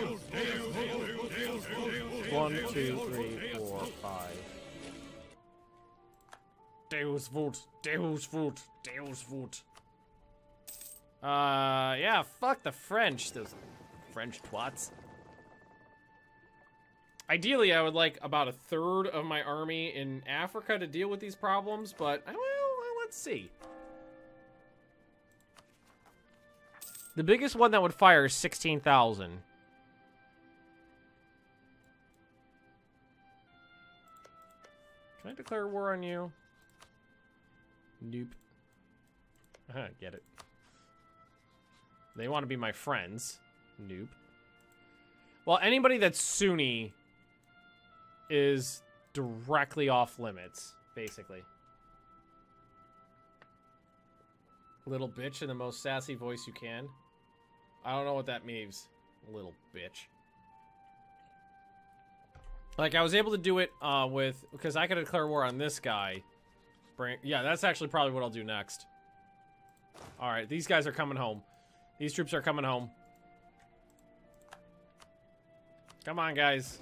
1, 2, 3, 4, 5. Deuswut, Deuswut, Deuswut. Yeah, fuck the French, those French twats. Ideally, I would like about a third of my army in Africa to deal with these problems, but, well, let's see. The biggest one that would fire is 16,000. Can I declare war on you? Nope. Get it. They want to be my friends. Nope. Well, anybody that's Sunni is directly off limits, basically. Little bitch in the most sassy voice you can. I don't know what that means. Little bitch. Like, I was able to do it with... Because I could declare war on this guy. Yeah, that's actually probably what I'll do next. Alright, these guys are coming home. These troops are coming home. Come on, guys.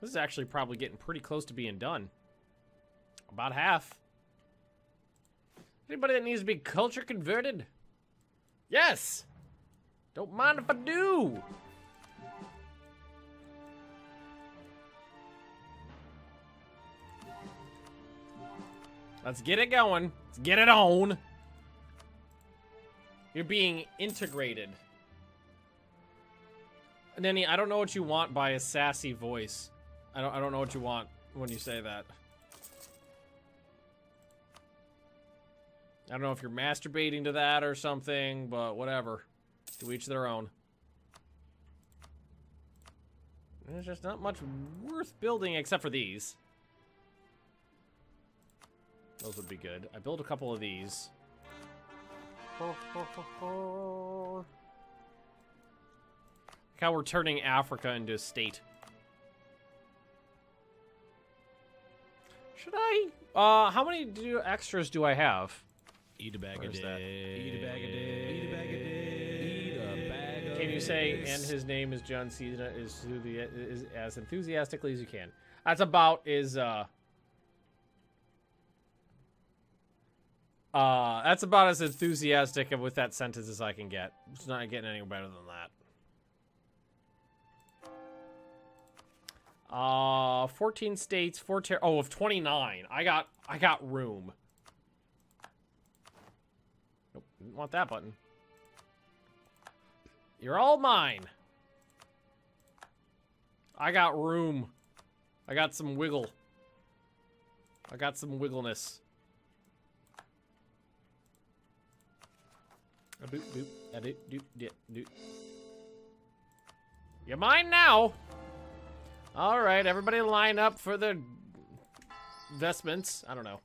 This is actually probably getting pretty close to being done. About half. Anybody that needs to be culture converted? Yes! Don't mind if I do! Let's get it going. Let's get it on. You're being integrated. Nenny, I don't know what you want by a sassy voice. I don't know what you want when you say that. I don't know if you're masturbating to that or something, but whatever. To each their own. There's just not much worth building except for these. Those would be good. I build a couple of these. Look how we're turning Africa into a state. Should I? How many extras do I have? Eat a bag of dicks. Eat a bag of dicks. Eat a bag of dicks. Eat a bag of. Can you say, and his name is John Cena, is as enthusiastically as you can? That's about is. That's about as enthusiastic with that sentence as I can get. It's not getting any better than that. 14 states, 4 ter- Oh, of 29. I got room. Nope, didn't want that button. You're all mine. I got room. I got some wiggle. I got some wiggleness. Boop, boop, doop, doop, doop, doop. You're mine now! Alright, everybody line up for their vestments. I don't know.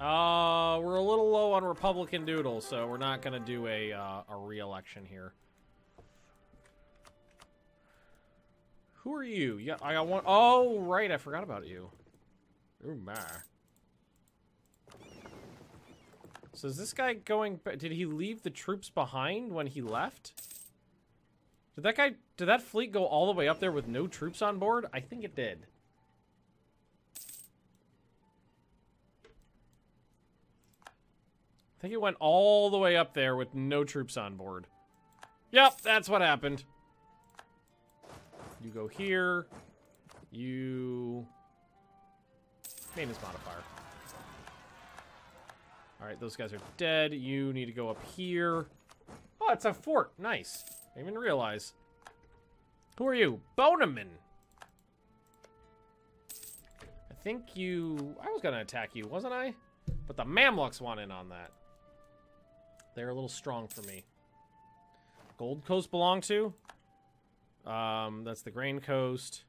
We're a little low on Republican Doodle, so we're not gonna do a re-election here. Who are you? Yeah, I got one. Oh, right. I forgot about you. Oh, my. So is this guy going... Did he leave the troops behind when he left? Did that guy... Did that fleet go all the way up there with no troops on board? I think it did. I think it went all the way up there with no troops on board. Yep, that's what happened. You go here. You... Maintenance modifier. Alright, those guys are dead. You need to go up here. Oh, it's a fort. Nice. I didn't even realize. Who are you? Boneman. I think you... I was gonna attack you, wasn't I? But the Mamluks want in on that. They're a little strong for me. Gold Coast belong to... that's the Grain Coast.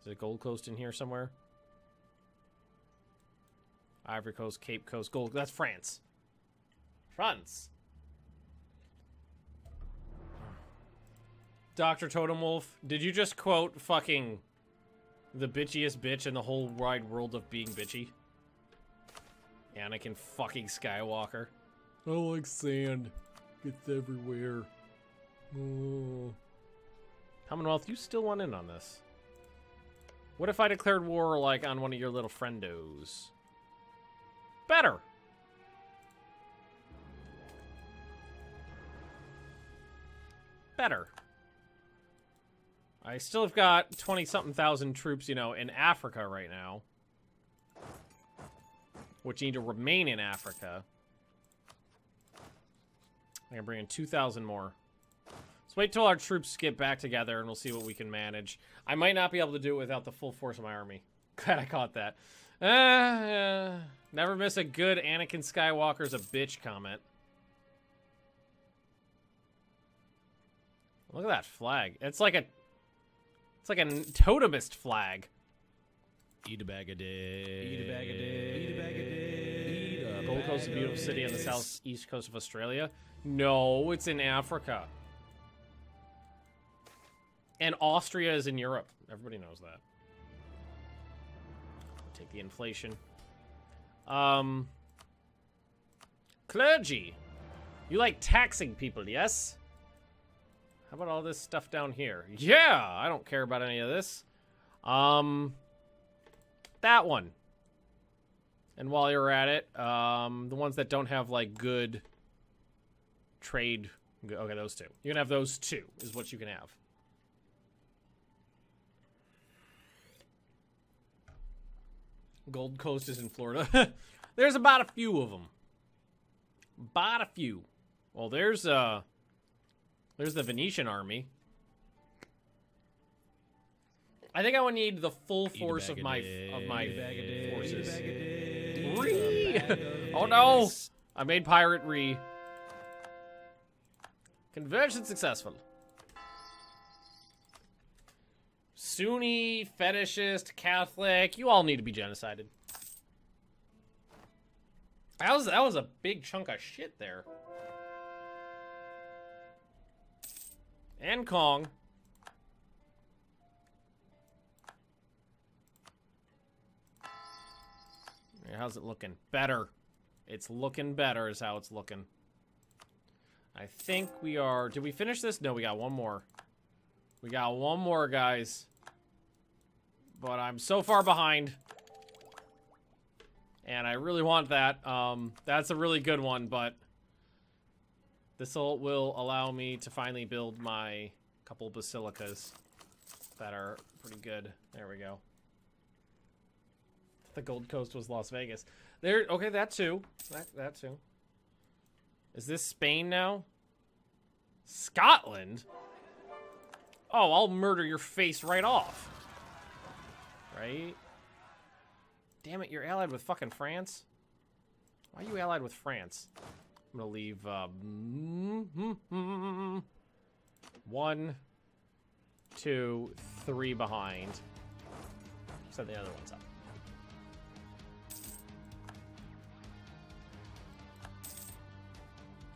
Is it Gold Coast in here somewhere? Ivory Coast, Cape Coast, Gold. That's France. France. Dr. Totem Wolf, did you just quote fucking The bitchiest bitch in the whole wide world of being bitchy. Anakin fucking Skywalker. I don't like sand. It's everywhere. Oh. Commonwealth, you still want in on this. What if I declared war, like, on one of your little friendos? Better! Better. I still have got 20-something thousand troops, you know, in Africa right now. Which need to remain in Africa. I'm gonna bring in 2,000 more. Let's wait till our troops get back together and we'll see what we can manage. I might not be able to do it without the full force of my army. Glad I caught that. Never miss a good Anakin Skywalker's a bitch comment. Look at that flag. It's like a totemist flag. Eat a bag of dicks. Eat a bag of dicks. Eat a bag of dicks. Gold Coast is a beautiful city on the southeast coast of Australia. No, it's in Africa. And Austria is in Europe. Everybody knows that. Take the inflation. Clergy. You like taxing people, yes? How about all this stuff down here? Yeah, I don't care about any of this. That one. And while you're at it, the ones that don't have, like, good trade... Okay, those two. You can have those two, is what you can have. Gold Coast is in Florida. There's about a few of them. About a few. Well, there's the Venetian army. I think I would need the full force of my forces. Re! Oh no! I made pirate re. Conversion successful. Sunni, fetishist, Catholic, you all need to be genocided. That was a big chunk of shit there. And Kong. How's it looking? Better. It's looking better is how it's looking. I think we are... Did we finish this? No, we got one more. We got one more, guys. But I'm so far behind. And I really want that. That's a really good one, but... This will allow me to finally build my couple basilicas that are pretty good. There we go. The Gold Coast was Las Vegas. There, okay, that too. That too. Is this Spain now? Scotland? Oh, I'll murder your face right off. Right? Damn it, you're allied with fucking France? Why are you allied with France? I'm gonna leave, one, two, three behind. Set the other ones up.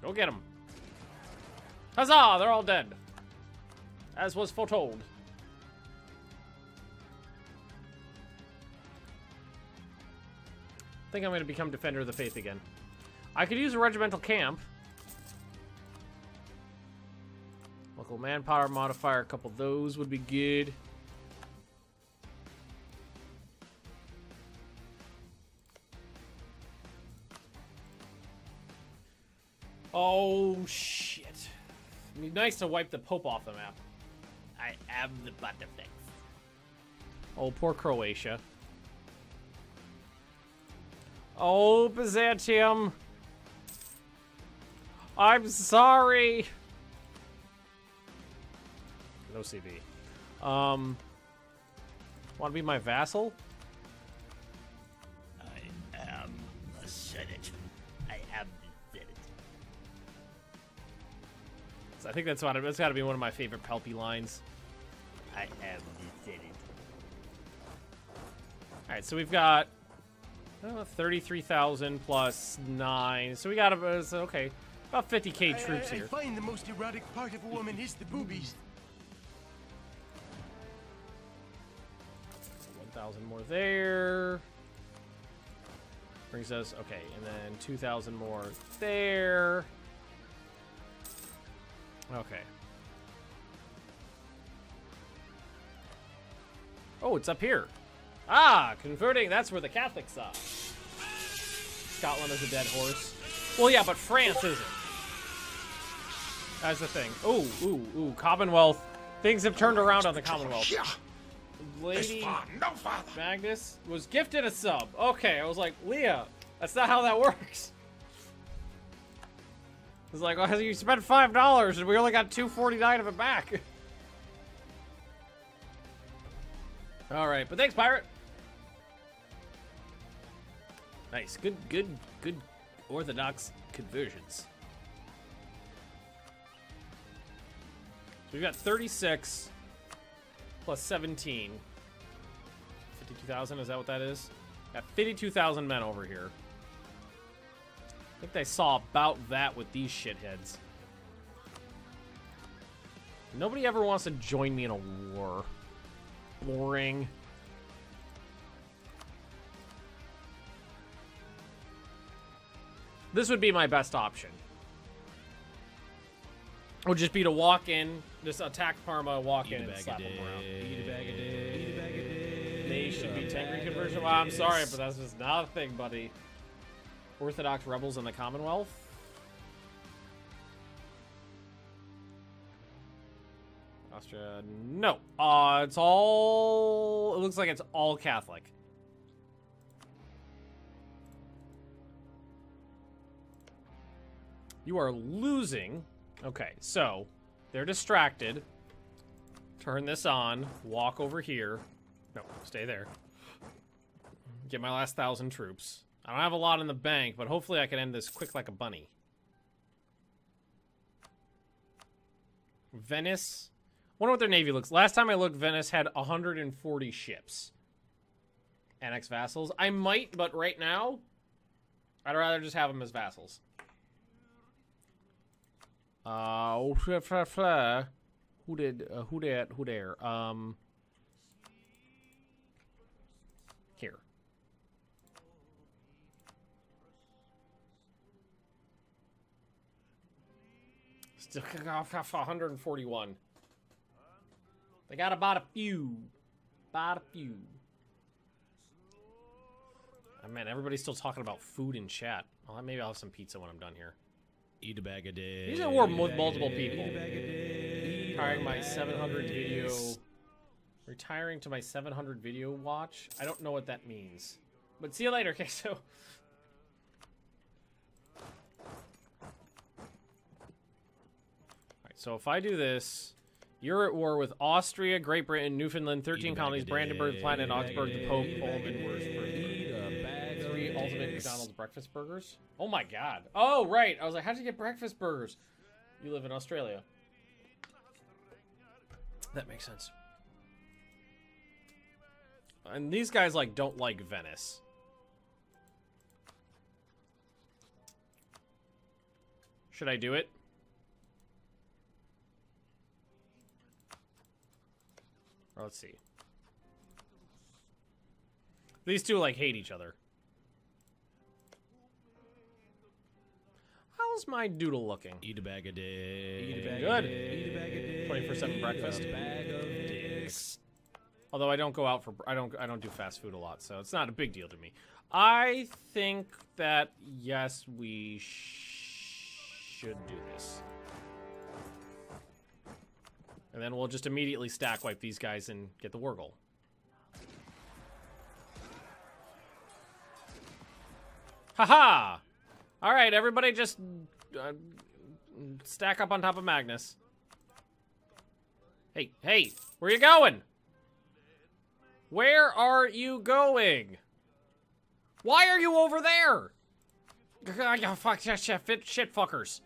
Go get them. Huzzah! They're all dead. As was foretold. I think I'm gonna become Defender of the Faith again. I could use a regimental camp. Local manpower modifier, a couple of those would be good. Oh, shit. It'd be nice to wipe the Pope off the map. I am the Pontifex. Oh, poor Croatia. Oh, Byzantium. I'm sorry. No CV. Want to be my vassal? I am the Senate. I am the Senate. So I think that's got to be one of my favorite Palpy lines. I am the Senate. All right, so we've got 33,000 plus 9. So we got okay. About 50k troops here. I find the most erotic part of a woman is the boobies. 1,000 more there. Brings us, okay, and then 2,000 more there. Okay. Oh, it's up here. Ah, converting, that's where the Catholics are. Scotland is a dead horse. Well, yeah, but France isn't. That's the thing. Ooh, ooh, ooh, Commonwealth. Things have turned around on the Commonwealth. Lady Magnus was gifted a sub. Okay, I was like, Leah, that's not how that works. It's like, well, you spent $5 and we only got $2.49 of it back. All right, but thanks, pirate. Nice, good Orthodox conversions. So we've got 36 plus 17. 52,000, is that what that is? Got 52,000 men over here. I think they saw about that with these shitheads. Nobody ever wants to join me in a war. Boring. This would be my best option. It would just be to walk in, just attack Parma, walk in, and slap them around. They should be taking conversion. Well, I'm sorry, but that's just not a thing, buddy. Orthodox rebels in the Commonwealth. Austria, no. It's all. It looks like it's all Catholic. You are losing. Okay, so they're distracted. Turn this on. Walk over here. No, stay there. Get my last 1,000 troops. I don't have a lot in the bank, but hopefully I can end this quick like a bunny. Venice. I wonder what their navy looks. Last time I looked, Venice had 140 ships. Annex vassals. I might, but right now, I'd rather just have them as vassals. Who did? Here. Still kicking off 141. They got about a few. Oh, man, everybody's still talking about food in chat. Well, maybe I'll have some pizza when I'm done here. Eat a bag a day. These are war with multiple people. Retiring my 700 video. Retiring to my 700 video watch. I don't know what that means. But see you later, Queso. Alright, so if I do this, you're at war with Austria, Great Britain, Newfoundland, 13 colonies, Brandenburg, Planet, Augsburg, the Pope, Poland, Würzburg. Ultimate McDonald's breakfast burgers. Oh my god. Oh, right. I was like, how'd you get breakfast burgers? You live in Australia. That makes sense. And these guys, like, don't like Venice. Should I do it? Or let's see. These two, like, hate each other. How's my doodle looking? Eat a bag a day. Eat a bag good. Eat a bag a day. 24/7 breakfast. A bag of dicks. Although I don't go out for I don't do fast food a lot, so it's not a big deal to me. I think that yes, we should do this. And then we'll just immediately stack wipe these guys and get the war goal. Haha! All right, everybody just stack up on top of Magnus. Hey, hey, where you going? Where are you going? Why are you over there? Fuck, shit fuckers.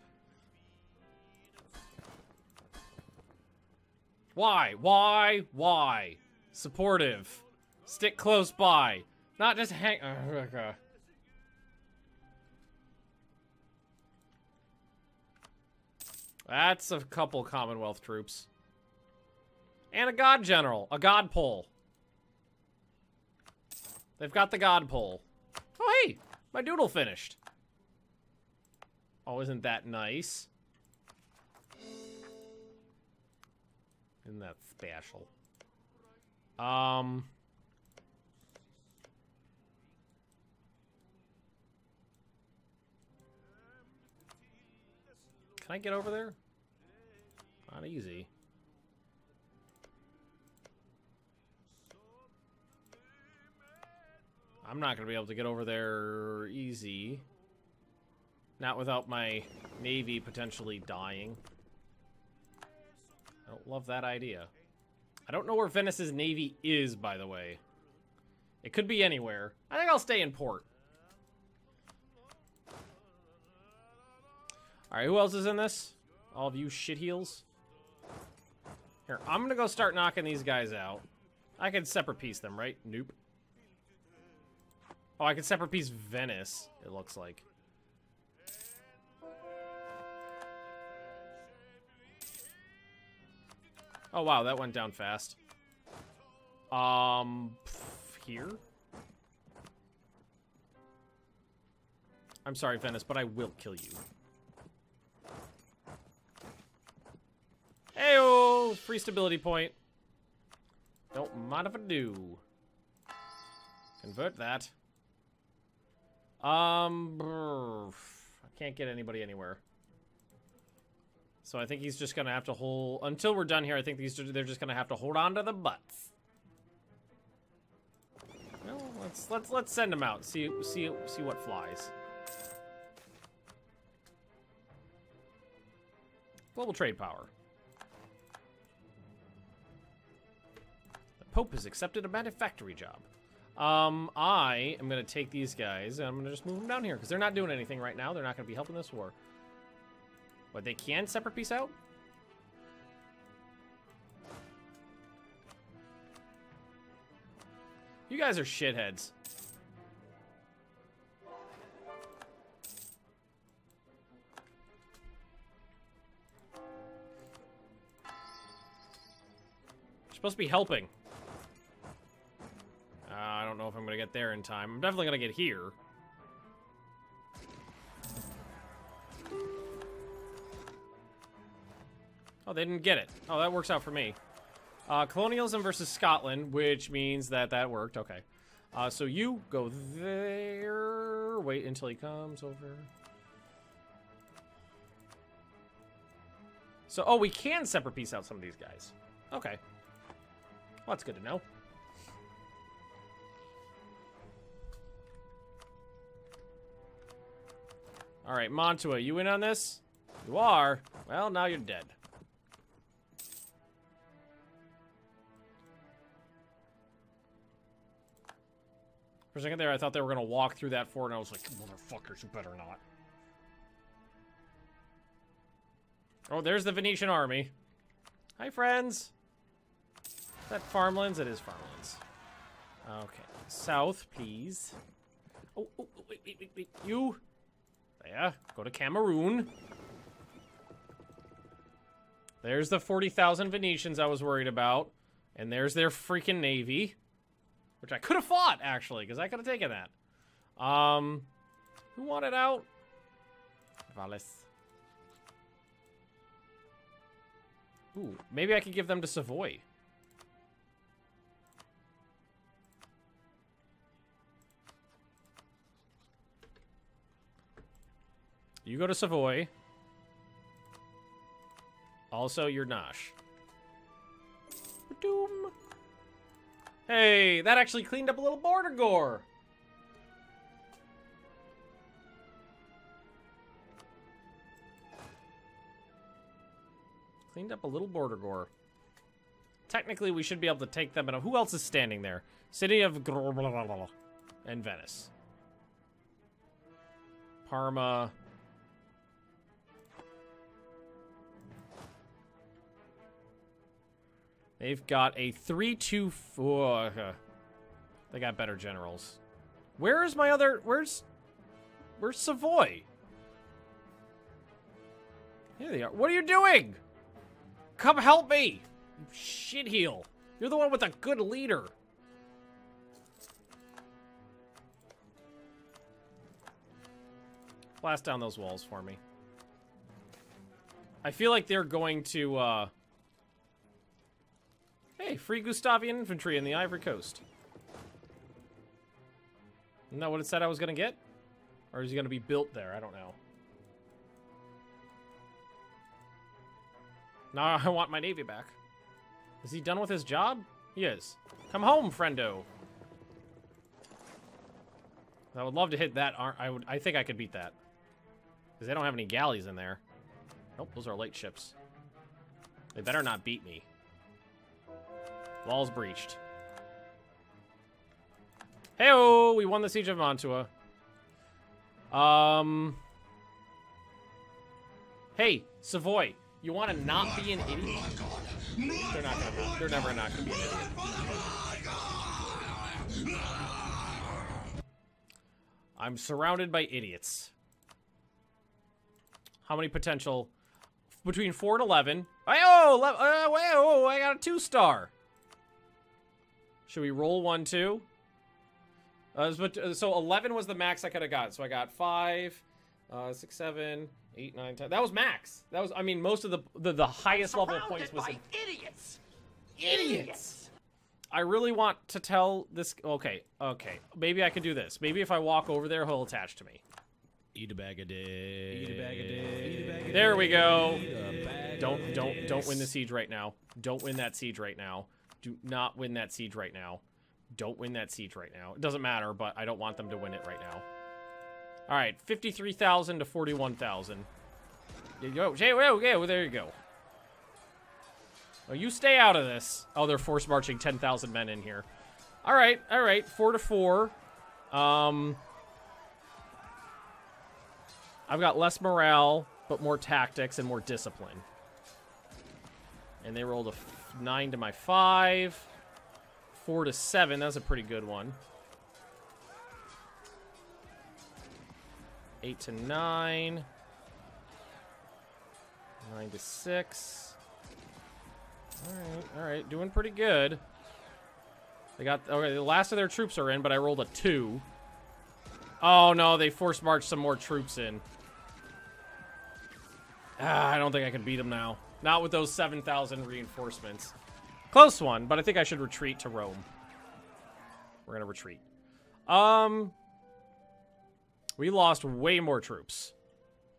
Why? Supportive. Stick close by. Not just hang, okay. That's a couple Commonwealth troops. And a god general. A god pole. They've got the god pole. Oh, hey, my doodle finished. Oh, isn't that nice? Isn't that special? Can I get over there? Not easy. I'm not gonna be able to get over there easy. Not without my navy potentially dying. I don't love that idea. I don't know where Venice's navy is, by the way. It could be anywhere. I think I'll stay in port. Alright, who else is in this? All of you shitheels. Here, I'm gonna go start knocking these guys out. I can separate piece them, right? Nope. Oh, I can separate piece Venice, it looks like. Oh, wow, that went down fast. Here? I'm sorry, Venice, but I will kill you. Hey-oh! Free stability point. Don't mind if I do. Convert that. I can't get anybody anywhere. So I think he's just gonna have to hold until we're done here. I think they're just gonna have to hold on to the butts. Well, let's send them out. See what flies. Global trade power. The Pope has accepted a manufactory job. I am going to take these guys, and I'm going to just move them down here, because they're not doing anything right now. They're not going to be helping this war. But they can separate peace out? You guys are shitheads. You're supposed to be helping. I don't know if I'm gonna get there in time. I'm definitely gonna get here. Oh, they didn't get it. Oh, that works out for me. Colonialism versus Scotland, which means that worked. Okay. So you go there. Wait until he comes over. So, oh, we can separate piece out some of these guys. Okay. Well, that's good to know. All right, Mantua, you in on this? You are. Well, now you're dead. For a second there, I thought they were going to walk through that fort, and I was like, motherfuckers, you better not. Oh, there's the Venetian army. Hi, friends. Is that farmlands? It is farmlands. Okay. South, please. Oh, wait. You... Yeah, go to Cameroon. There's the 40,000 Venetians I was worried about. And there's their freaking navy. Which I could have fought, actually, because I could have taken that. Who wanted out? Valles. Ooh, maybe I could give them to Savoy. You go to Savoy. Also, you're Nosh. Ba-doom. Hey, that actually cleaned up a little border gore. Cleaned up a little border gore. Technically, we should be able to take them. And who else is standing there? City of Grrrr and Venice. Parma. They've got a 3-2-4. They got better generals. Where is my other... Where's Savoy? Here they are. What are you doing? Come help me! You shitheel. You're the one with a good leader. Blast down those walls for me. I feel like they're going to, Hey, free Gustavian infantry in the Ivory Coast. Isn't that what it said I was gonna get? Or is he gonna be built there? I don't know. Now I want my navy back. Is he done with his job? He is. Come home, friendo. I would love to hit that. I think I could beat that. Because they don't have any galleys in there. Nope, those are light ships. They better not beat me. Walls breached. Hey-oh! We won the Siege of Mantua. Hey, Savoy. You want to not be an idiot? They're not gonna not. They're never not gonna be an idiot. I'm surrounded by idiots. How many potential? Between 4 and 11. Oh, I got a 2-star. Should we roll 1, 2? So 11 was the max I could have got. So I got 5, 6, 7, 8, 9, 10. That was max. That was, I mean, most of the highest level of points was... Idiots! I really want to tell this... Okay. Maybe I can do this. Maybe if I walk over there, he'll attach to me. Eat a bag of dicks. There we go. Don't win the siege right now. Don't win that siege right now. Do not win that siege right now. Don't win that siege right now. It doesn't matter, but I don't want them to win it right now. All right, 53,000 to 41,000. There you go. There you go. Oh, you stay out of this. Oh, they're force marching 10,000 men in here. All right, 4 to 4. I've got less morale, but more tactics and more discipline. And they rolled a 9 to my 5. 4 to 7, that's a pretty good one. 8 to 9. 9 to 6. All right, doing pretty good. They got, okay, the last of their troops are in, but I rolled a 2. Oh no, they force marched some more troops in. I don't think I can beat them now. Not with those 7,000 reinforcements. Close one, but I think I should retreat to Rome. We're gonna retreat. We lost way more troops.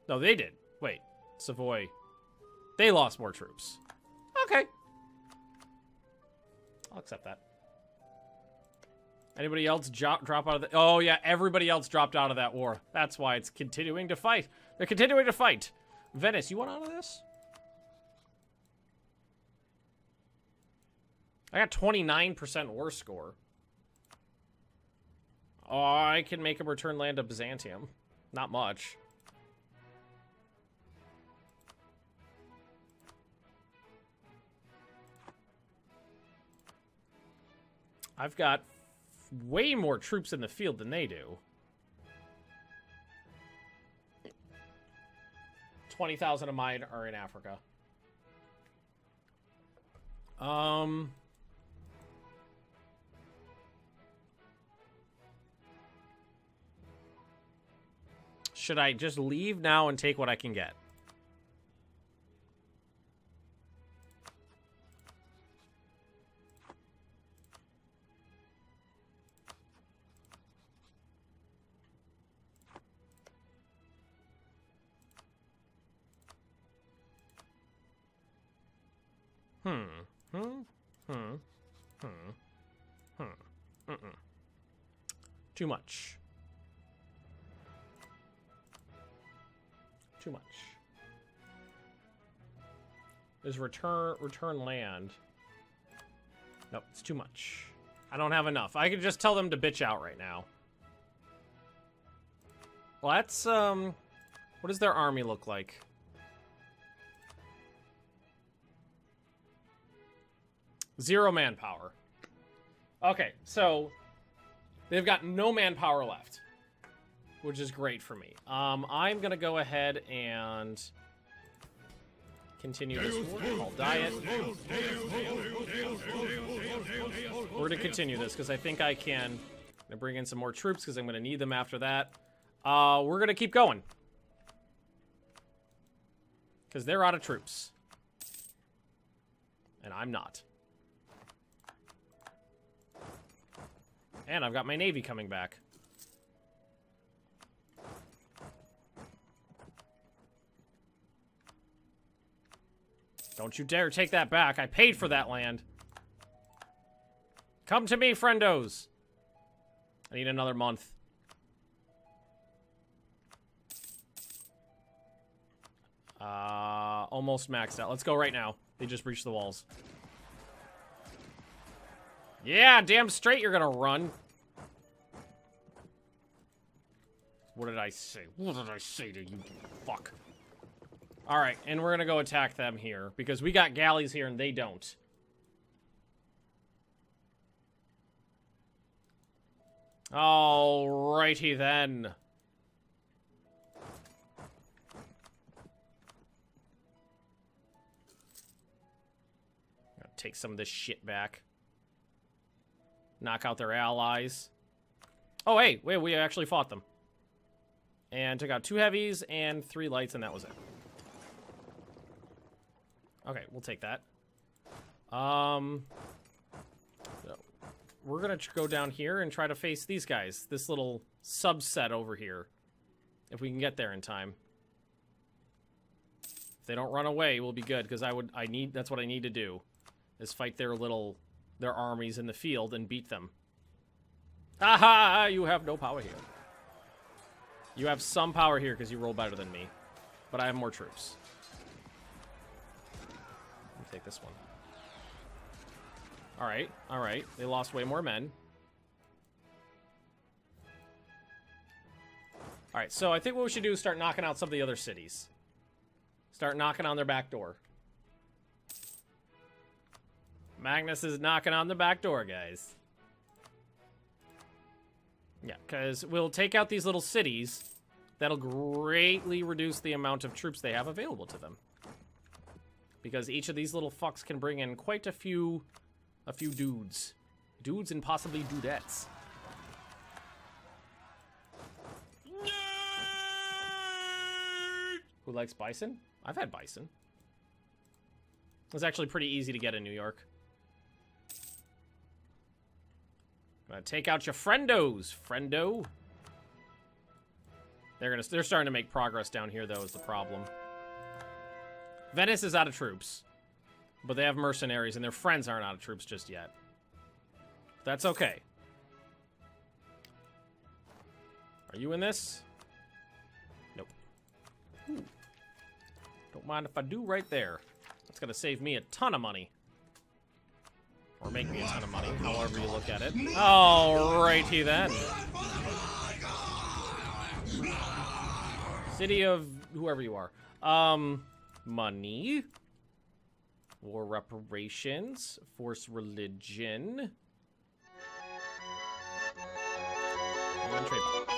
No, they did. Wait, Savoy. They lost more troops. Okay. I'll accept that. Anybody else drop out of the... Oh, yeah, everybody else dropped out of that war. That's why it's continuing to fight. They're continuing to fight. Venice, you want out of this? I got 29% war score. Oh, I can make him return land to Byzantium. Not much. I've got way more troops in the field than they do. 20,000 of mine are in Africa. Should I just leave now and take what I can get? Too much. Too much. There's return land. Nope, it's too much. I don't have enough. I could just tell them to bitch out right now. Well, that's, what does their army look like? Zero manpower. Okay, so they've got no manpower left, which is great for me. I'm gonna go ahead and continue this war. I'll diet. We're gonna continue this because I think I can. I'm gonna bring in some more troops because I'm gonna need them after that. We're gonna keep going. Because they're out of troops. And I'm not. And I've got my navy coming back. Don't you dare take that back. I paid for that land. Come to me, friendos. I need another month. Almost maxed out. Let's go right now. They just breached the walls. Yeah, damn straight you're gonna run. What did I say? What did I say to you? Fuck. Alright, and we're gonna go attack them here, because we got galleys here and they don't. Alrighty then. Take some of this shit back. Knock out their allies. Oh, hey, wait, we actually fought them. And took out 2 heavies and 3 lights, and that was it. Okay, we'll take that. So we're gonna go down here and try to face these guys. This little subset over here. If we can get there in time. If they don't run away, we'll be good, because that's what I need to do. Is fight their armies in the field and beat them. Ha ha! You have no power here. You have some power here because you roll better than me. But I have more troops. Let me take this one. Alright, alright. They lost way more men. Alright, so I think what we should do is start knocking out some of the other cities. Start knocking on their back door. Magnus is knocking on the back door, guys. Yeah, because we'll take out these little cities. That'll greatly reduce the amount of troops they have available to them. Because each of these little fucks can bring in quite a few... dudes. Dudes and possibly dudettes. Who likes bison? I've had bison. It's actually pretty easy to get in New York. Gonna take out your friendos, friendo. They're starting to make progress down here, though, is the problem. Venice is out of troops, but they have mercenaries, and their friends aren't out of troops just yet. That's okay. Are you in this? Nope. Ooh. Don't mind if I do right there. That's gonna save me a ton of money. Or make me a ton of money, however you look at it. Alrighty then. City of whoever you are. Money. War reparations. Force religion. And then trade.